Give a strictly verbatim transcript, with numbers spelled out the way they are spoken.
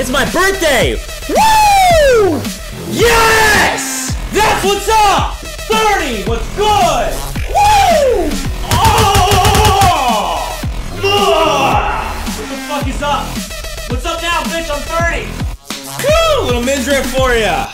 It's my birthday! Woo! Yes! That's what's up! thirty was good! Woo! Oh! What the fuck is up? What's up now, bitch? I'm thirty! Woo! Little midriff for ya!